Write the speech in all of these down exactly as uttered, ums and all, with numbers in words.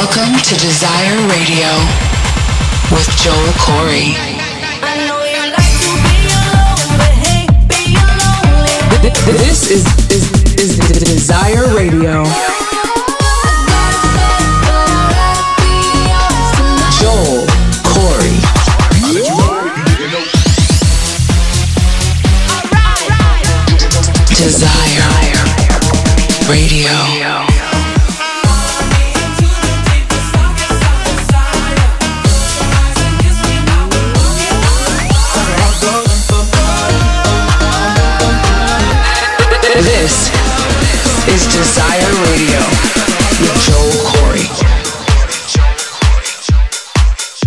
Welcome to Desire Radio with Joel Corry. This is, is, is Desire Radio. Joel Corry. Desire Radio. This is Desire Radio with Joel Corry.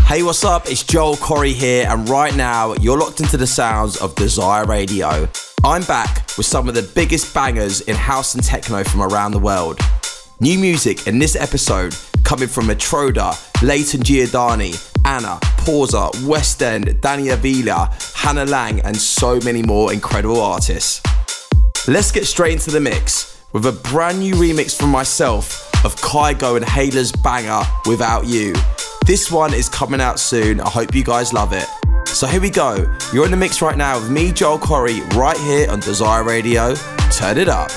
Hey, what's up? It's Joel Corry here, and right now you're locked into the sounds of Desire Radio. I'm back with some of the biggest bangers in house and techno from around the world. New music in this episode coming from Matroda, Layton Giordani, Anna, PAWSA, West End, Danny Avila, Hannah Lang, and so many more incredible artists. Let's get straight into the mix with a brand new remix from myself of Kygo and Hayla's banger, Without You. This one is coming out soon. I hope you guys love it. So here we go. You're in the mix right now with me, Joel Corry, right here on Desire Radio. Turn it up.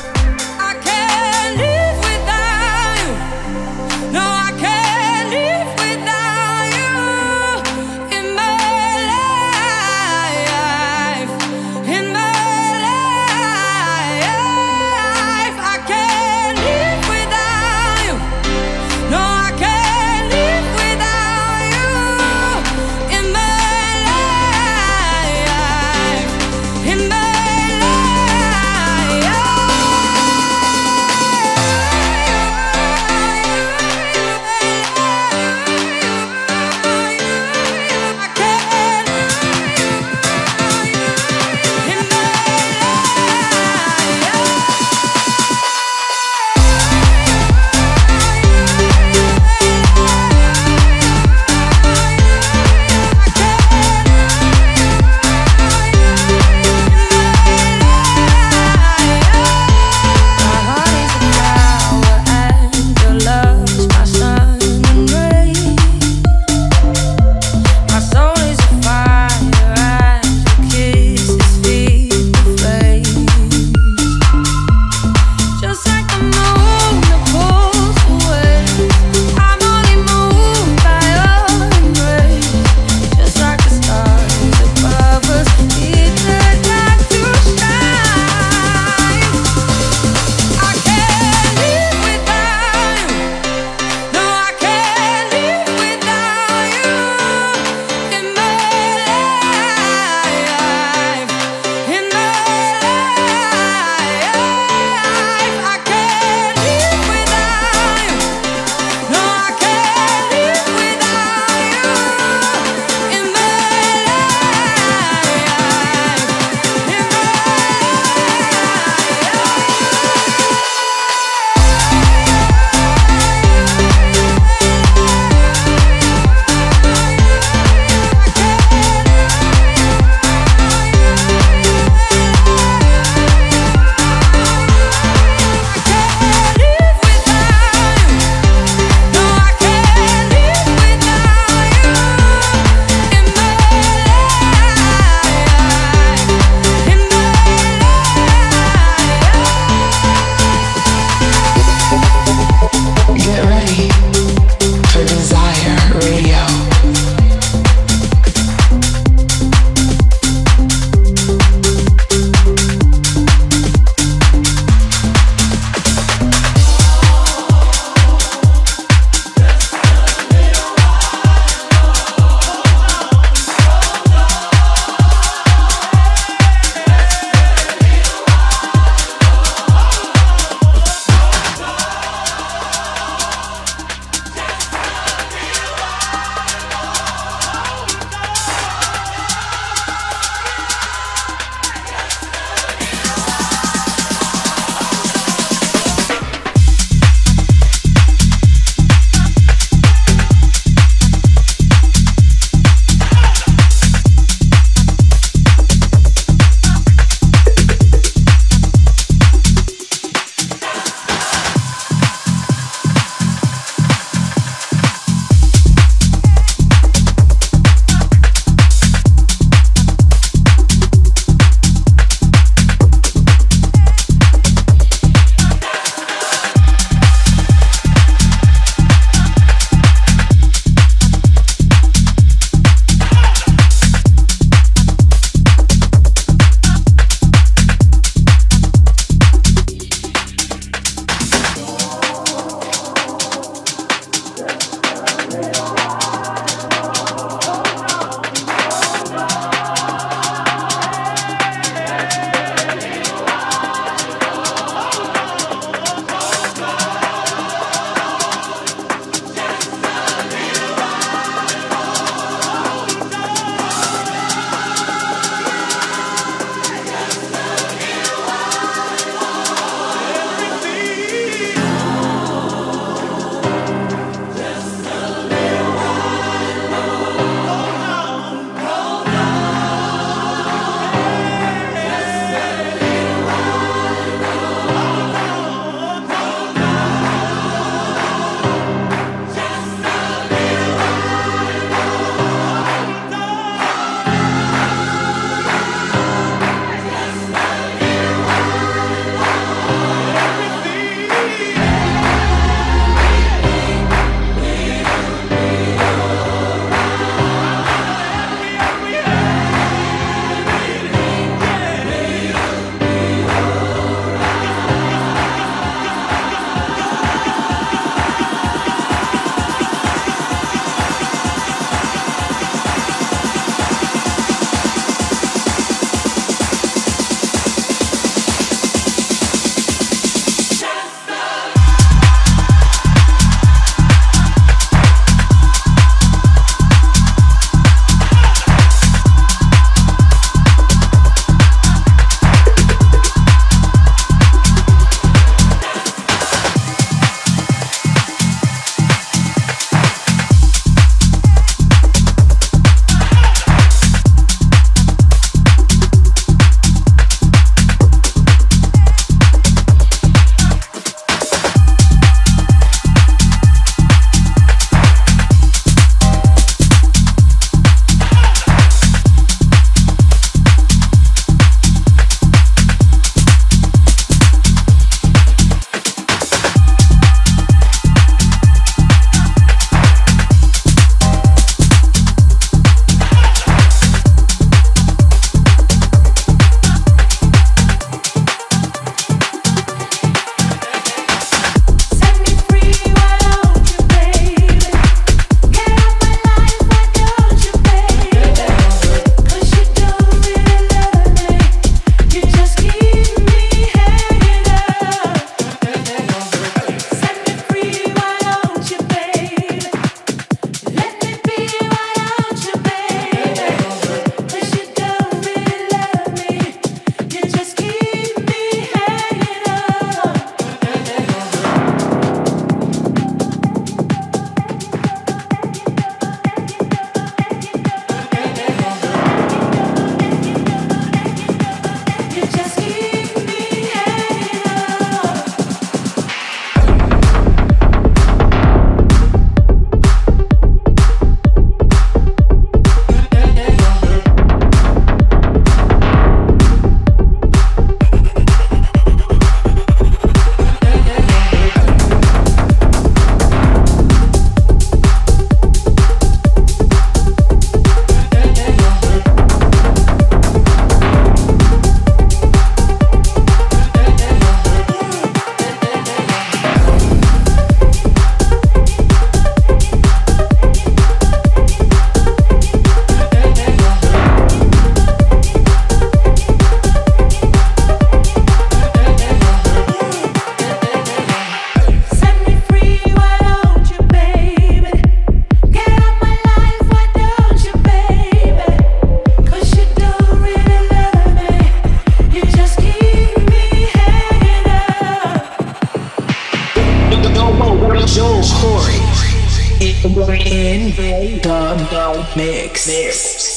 The mix. mix.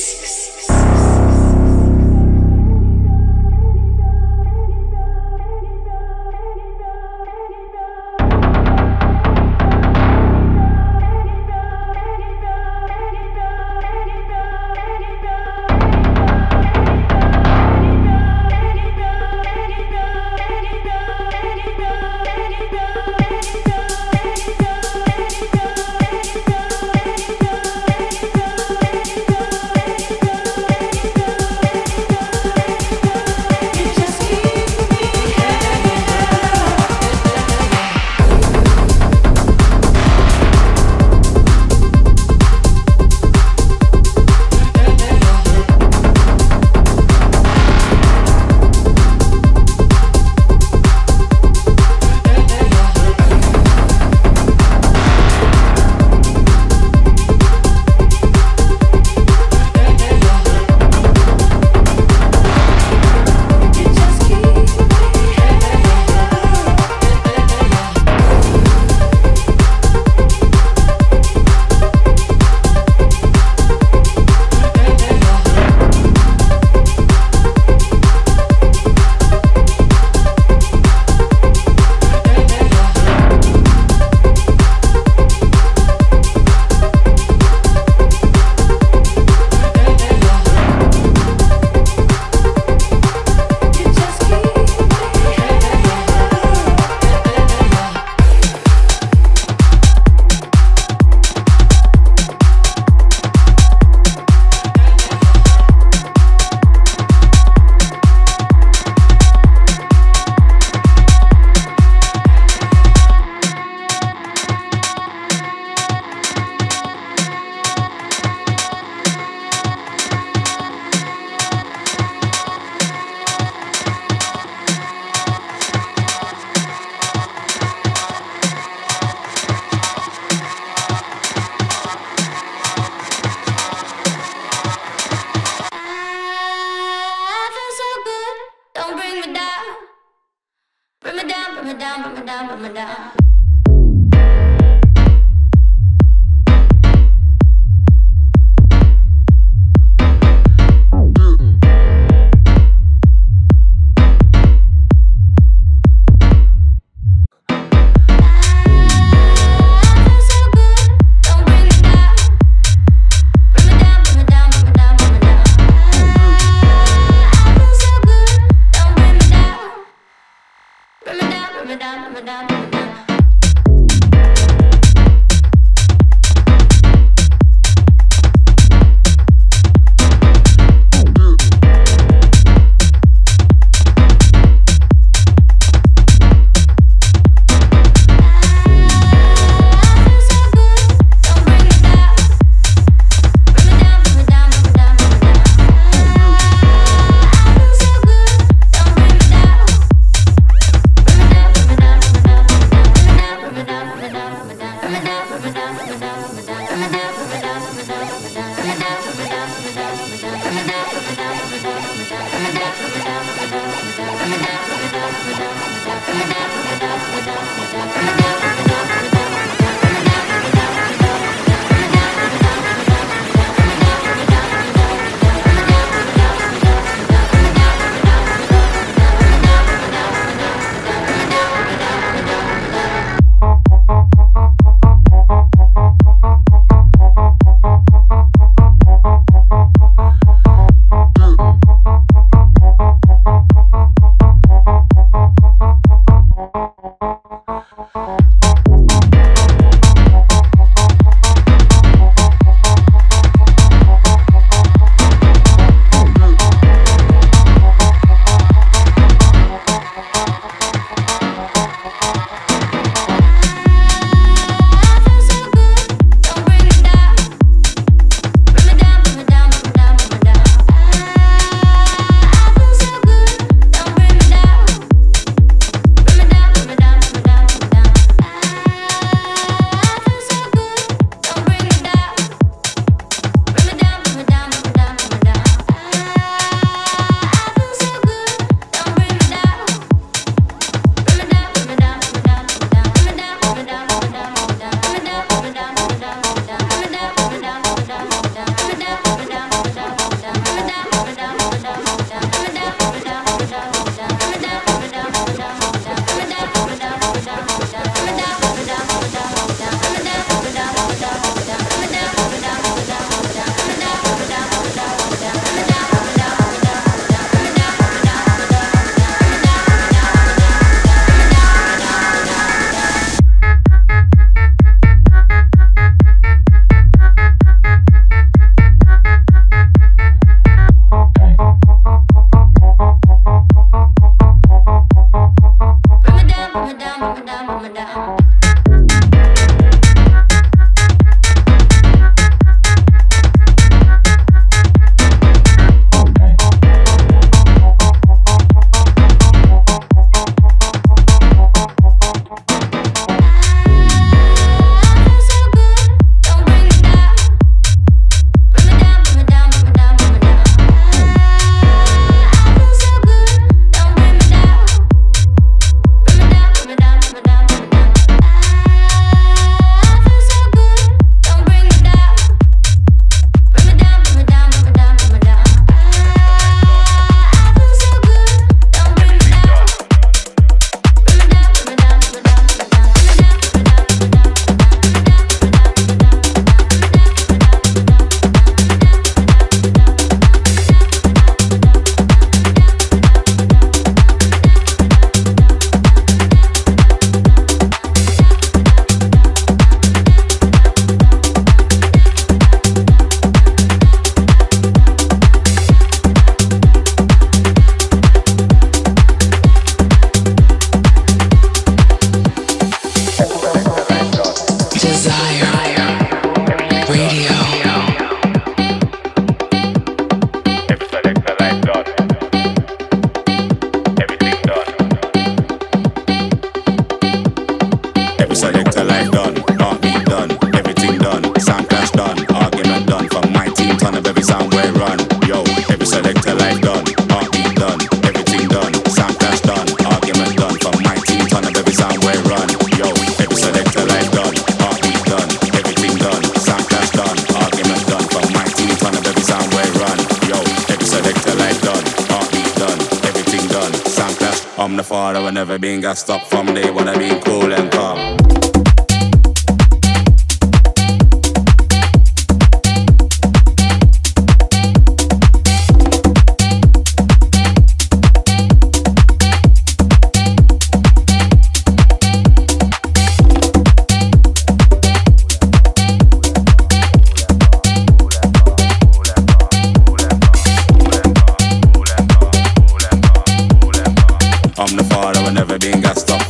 far. I would never been got stopped from day when I been cool and calm.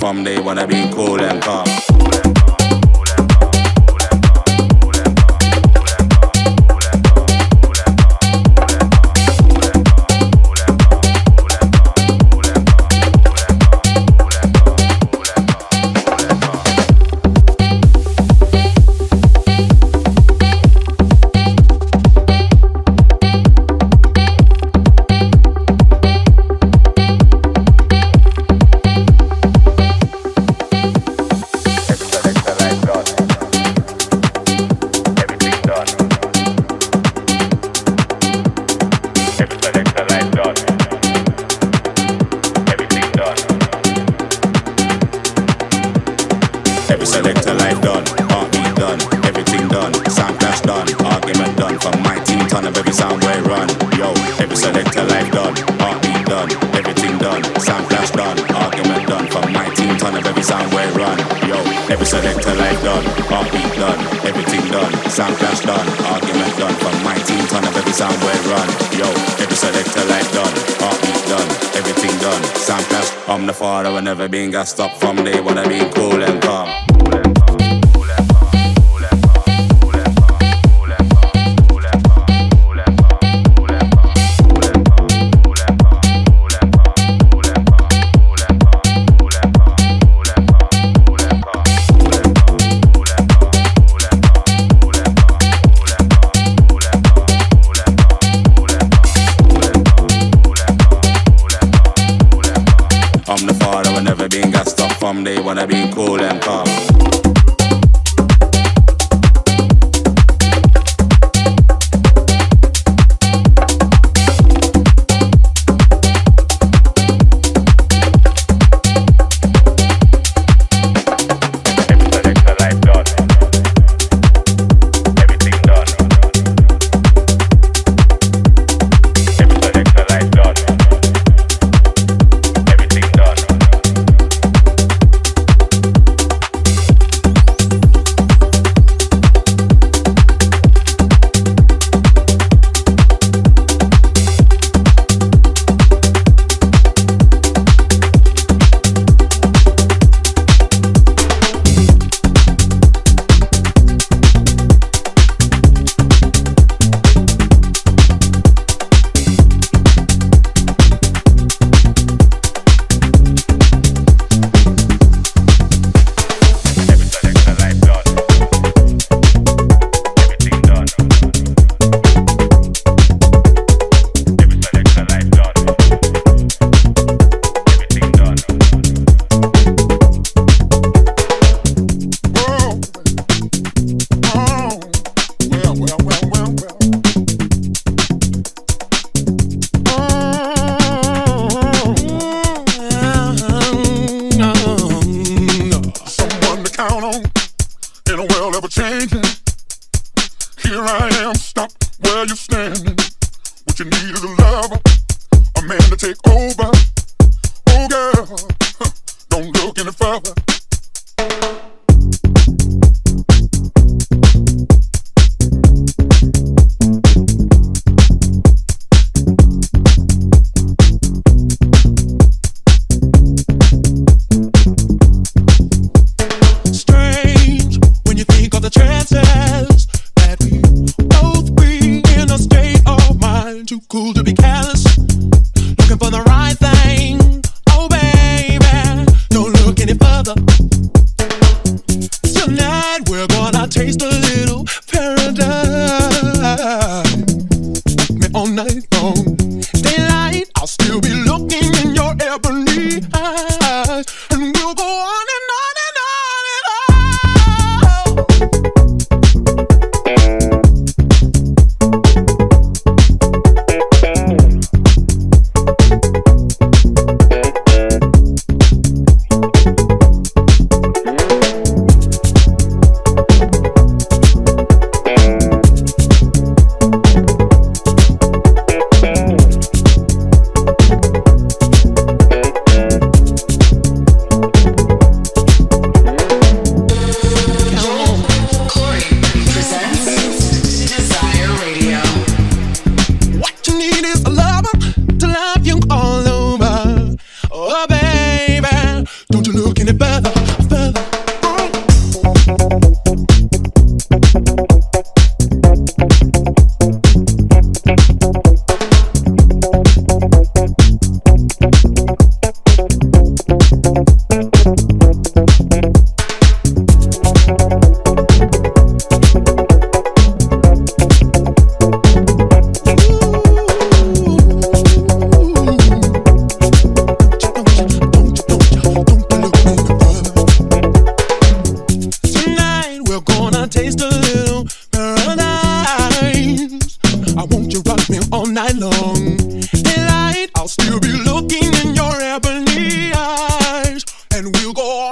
From day when I be cool and calm. Never been got stopped from day when I be cool and calm. Wanna be cool and calm.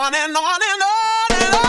on and on and on and on.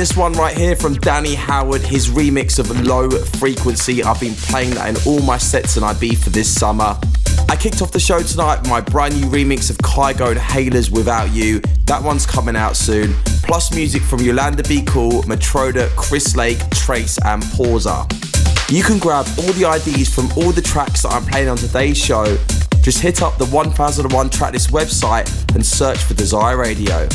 this one right here from Danny Howard, his remix of Low Frequency. I've been playing that in all my sets in I B for this summer. I kicked off the show tonight with my brand new remix of Kygo and Hayla's Without You. That one's coming out soon. Plus music from Yolanda Be Cool, Matroda, Chris Lake, Trace and PAWSA. You can grab all the I Ds from all the tracks that I'm playing on today's show. Just hit up the one thousand one Tracklist website and search for Desire Radio.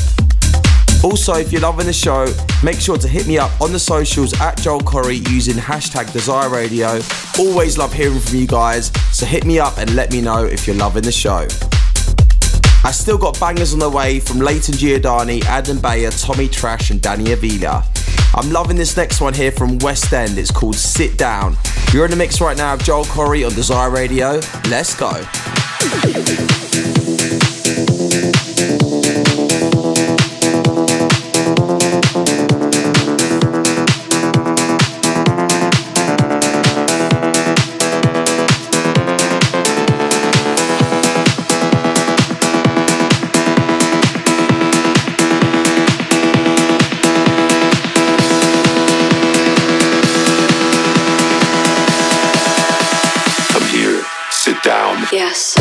Also, if you're loving the show, make sure to hit me up on the socials at Joel Corry using hashtag Desire Radio. Always love hearing from you guys, so hit me up and let me know if you're loving the show. I still got bangers on the way from Layton Giordani, Adam Beyer, Tommy Trash and Danny Avila. I'm loving this next one here from West End. It's called Sit Down. You're in the mix right now of Joel Corry on Desire Radio. Let's go. Yes.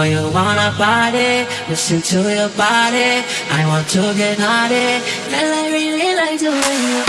Oh, you wanna party? Listen to your body. I want to get naughty. Girl, I really like the way you.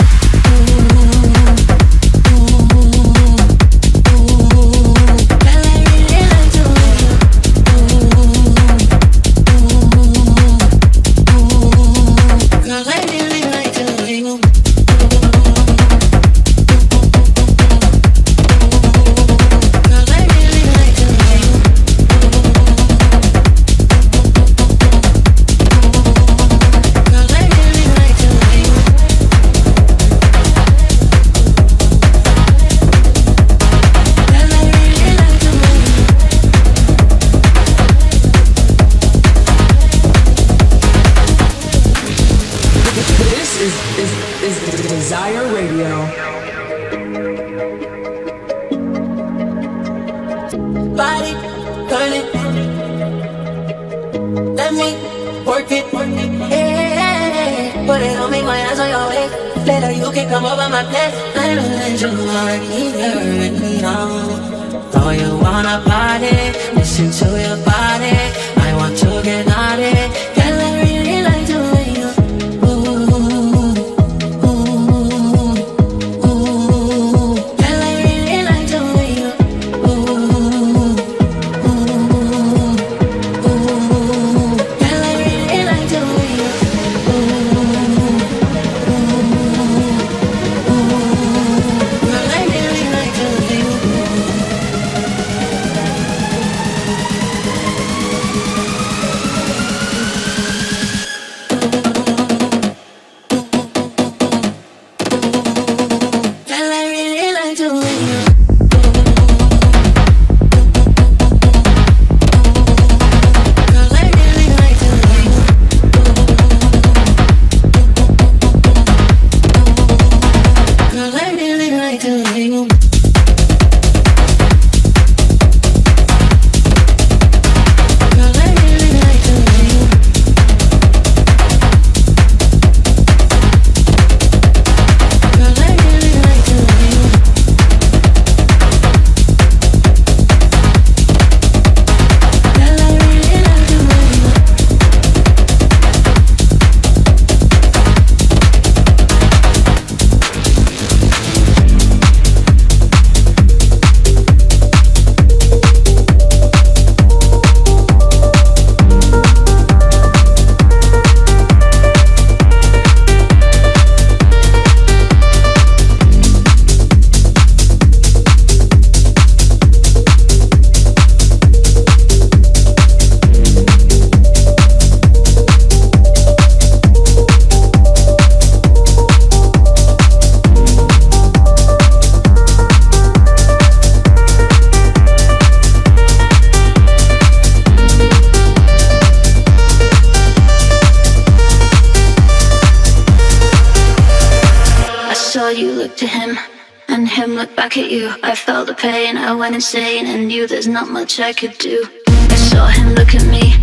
Insane and knew there's not much I could do. I saw him look at me,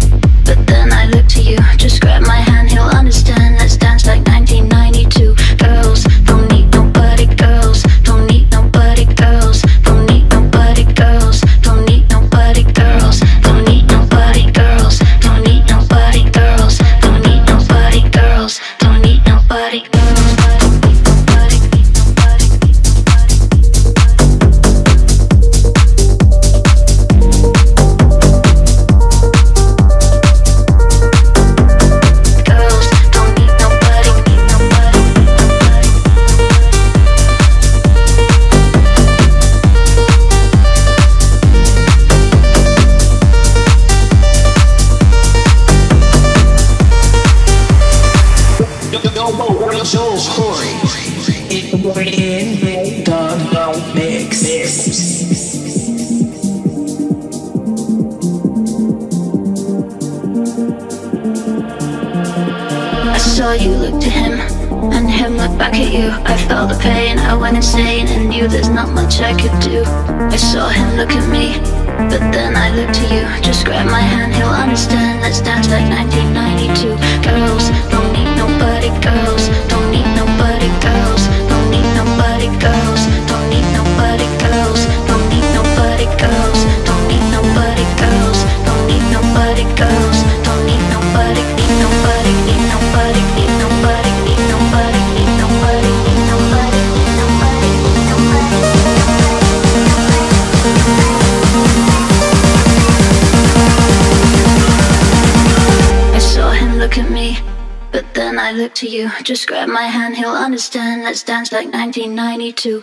but then I looked to you. Just grab my hand, he'll understand. Let's dance like nineteen ninety-two. Girls don't need nobody. Girls don't need nobody. Girls don't need nobody. Girls don't need nobody. Girls don't need nobody. Girls don't need nobody. Girls don't need nobody. Girls don't need nobody. I felt the pain, I went insane and knew there's not much I could do. I saw him look at me, but then I looked to you. Just grab my hand, he'll understand. Let's dance like nineteen ninety-two. Girls don't need nobody. Girls don't need nobody. Girls don't need nobody. Girls don't need nobody. Girls don't need nobody. Girls don't need nobody. Girls don't need nobody. look to you. Just grab my hand, he'll understand. Let's dance like nineteen ninety-two.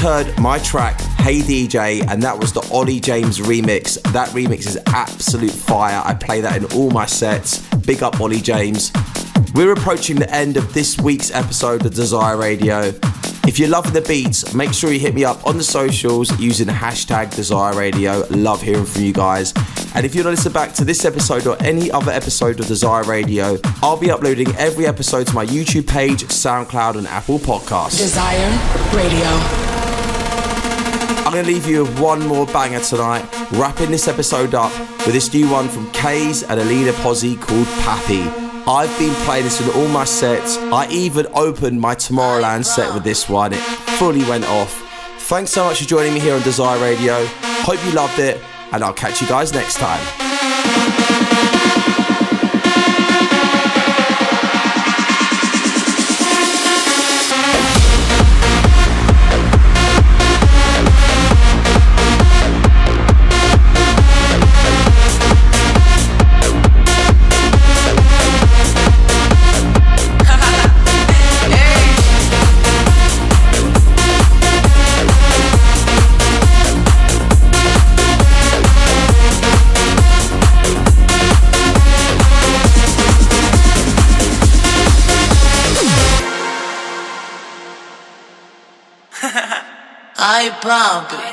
Heard my track Hey D J, and that was the Ollie James remix. That remix is absolute fire. I play that in all my sets. Big up Ollie James. We're approaching the end of this week's episode of Desire Radio. If you're loving the beats, make sure you hit me up on the socials using hashtag Desire Radio. Love hearing from you guys. And if you want to listen back to this episode or any other episode of Desire Radio, I'll be uploading every episode to my YouTube page, SoundCloud and Apple Podcasts. Desire Radio. I'm going to leave you with one more banger tonight, wrapping this episode up with this new one from Kaze and Alina Pozzi called Pappy. I've been playing this in all my sets. I even opened my Tomorrowland set with this one. It fully went off. Thanks so much for joining me here on Desire Radio. Hope you loved it, and I'll catch you guys next time. I bump.